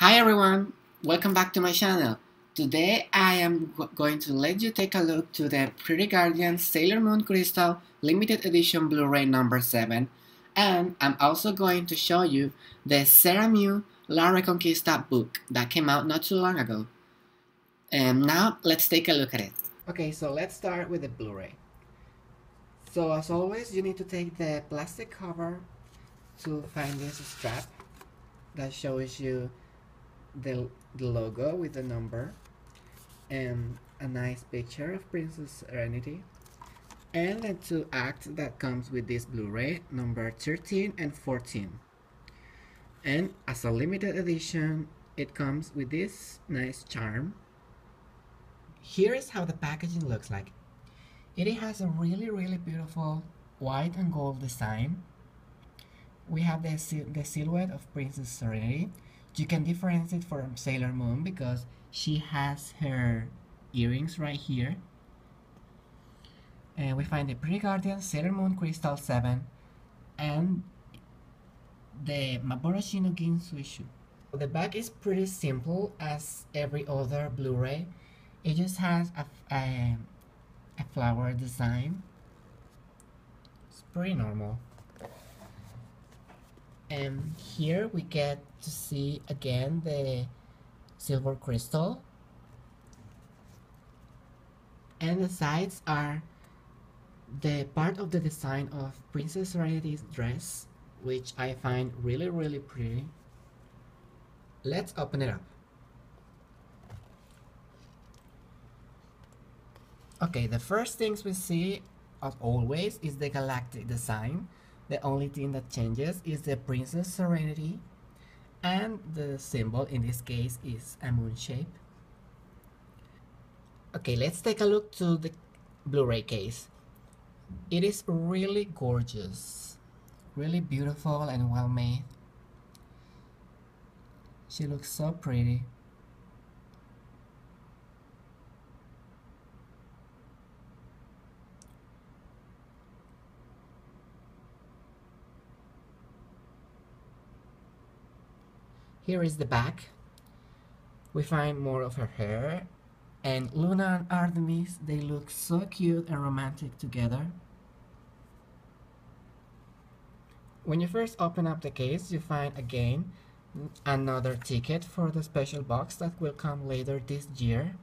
Hi everyone, welcome back to my channel. Today I am going to let you take a look to the Pretty Guardian Sailor Moon Crystal Limited Edition Blu-ray number 7, and I'm also going to show you the Seramyu La Reconquista book that came out not too long ago. And now let's take a look at it. Okay, so let's start with the Blu-ray. So as always, you need to take the plastic cover to find this strap that shows you the logo with the number and a nice picture of Princess Serenity, and the two acts that comes with this Blu-ray, number 13 and 14. And as a limited edition, it comes with this nice charm. Here is how the packaging looks like. It has a really beautiful white and gold design. We have the silhouette of Princess Serenity. You can differentiate it from Sailor Moon because she has her earrings right here. And we find the Pretty Guardian Sailor Moon Crystal 7 and the Maboroshi no Gensuishu. The back is pretty simple as every other Blu-ray. It just has a flower design. It's pretty normal. And here we get to see again the silver crystal, and the sides are the part of the design of Princess Serenity's dress, which I find really pretty. Let's open it up. Okay, the first things we see, as always, is the galactic design. The only thing that changes is the Princess Serenity, and the symbol in this case is a moon shape. Okay, let's take a look to the Blu-ray case. It is really gorgeous, really beautiful and well made. She looks so pretty. Here is the back. We find more of her hair, and Luna and Artemis, they look so cute and romantic together. When you first open up the case, you find again another ticket for the special box that will come later this year.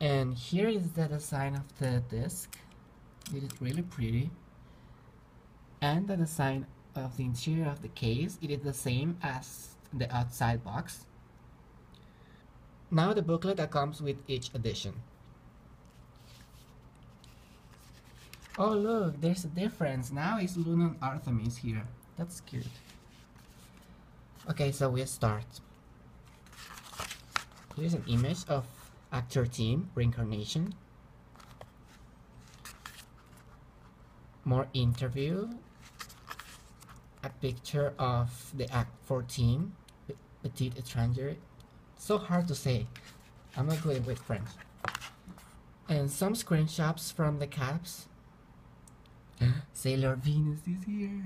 And here is the design of the disc. It is really pretty. And the design of the interior of the case, it is the same as the outside box. Now the booklet that comes with each edition. Oh look, there's a difference. Now it's Luna and Artemis here. That's cute. Okay, so we start. Here's an image of Act 13, Reincarnation. More interview. A picture of the Act 14, Petite Etrangere. So hard to say. I'm not good with French. And some screenshots from the caps. Sailor Venus is here.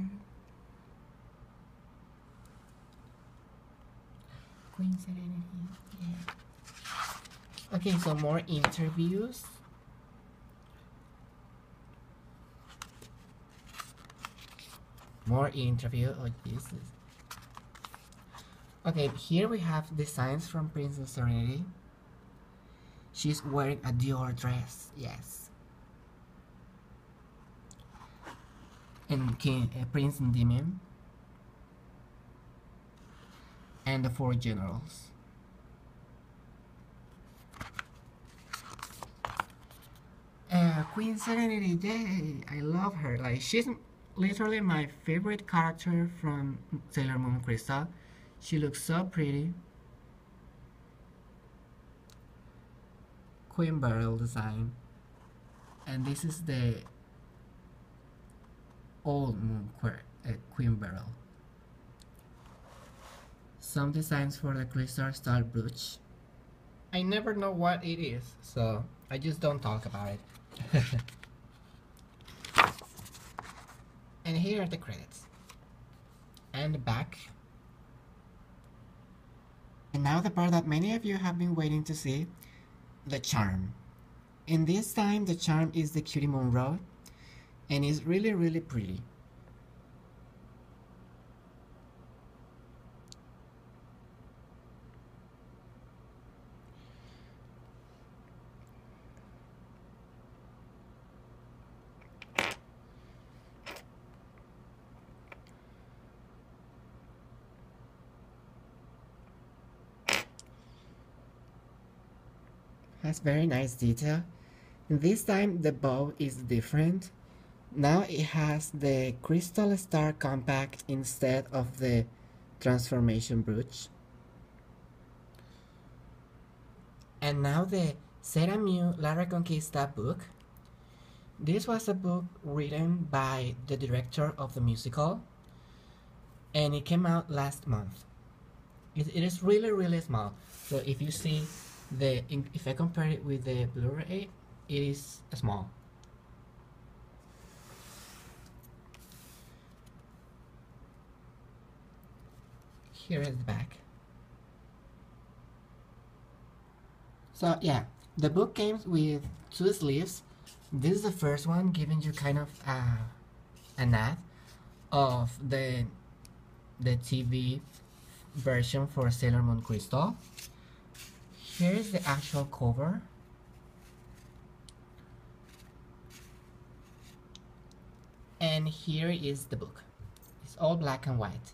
Queen Serenity. Yeah. Okay, so more interviews. More interview, oh Jesus. Okay, here we have designs from Princess Serenity. She's wearing a Dior dress, yes. And King, Prince Endymion. And the four generals. Queen Serenity, yay! I love her, like she's literally my favorite character from Sailor Moon Crystal. She looks so pretty. Queen Beryl design. And this is the old Moon Queen Beryl. Some designs for the Crystal Star brooch. I never know what it is, so I just don't talk about it. And here are the credits. And the back. And now the part that many of you have been waiting to see, the charm. And this time the charm is the Cutie Moon Rod, and it's really pretty. Has very nice detail. This time the bow is different. Now it has the Crystal Star Compact instead of the transformation brooch. And now the Seramyu La Reconquista book. This was a book written by the director of the musical, and it came out last month. It is really small, so if you see if I compare it with the Blu-ray, it is small. Here at the back. So yeah, the book came with two sleeves. This is the first one, giving you kind of an ad of the TV version for Sailor Moon Crystal. Here is the actual cover. And here is the book. It's all black and white.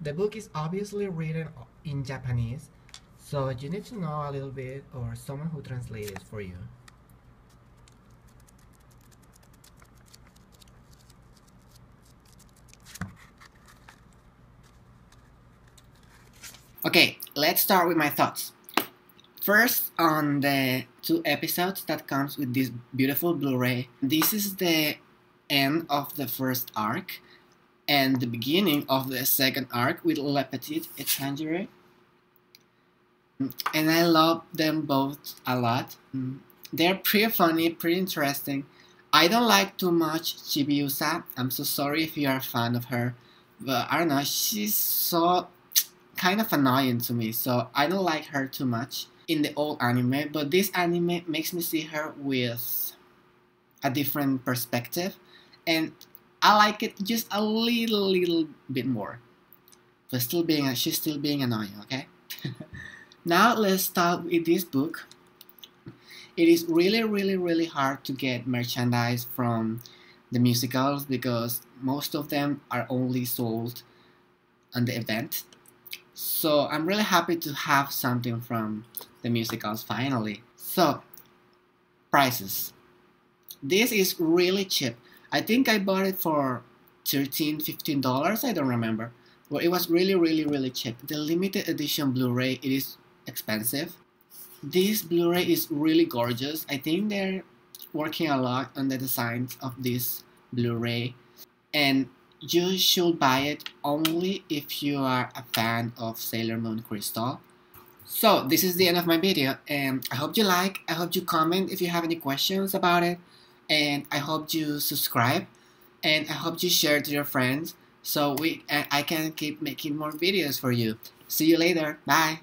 The book is obviously written in Japanese, so you need to know a little bit or someone who translates it for you. Okay, let's start with my thoughts. First, on the two episodes that comes with this beautiful Blu-ray. This is the end of the first arc and the beginning of the second arc with Petite Etrangere. And I love them both a lot. They're pretty funny, pretty interesting. I don't like too much Chibiusa. I'm so sorry if you are a fan of her. But I don't know, she's so kind of annoying to me, so I don't like her too much in the old anime, but this anime makes me see her with a different perspective, and I like it just a little bit more, but she's still being annoying, okay? Now let's start with this book. It is really hard to get merchandise from the musicals because most of them are only sold on the event. So I'm really happy to have something from the musicals finally. So, prices. This is really cheap. I think I bought it for $13, $15, I don't remember. But it was really cheap. The limited edition Blu-ray, it is expensive. This Blu-ray is really gorgeous. I think they're working a lot on the designs of this Blu-ray. And you should buy it only if you are a fan of Sailor Moon Crystal. So this is the end of my video, and I hope you like, I hope you comment if you have any questions about it, and I hope you subscribe, and I hope you share to your friends so I can keep making more videos for you. See you later, bye!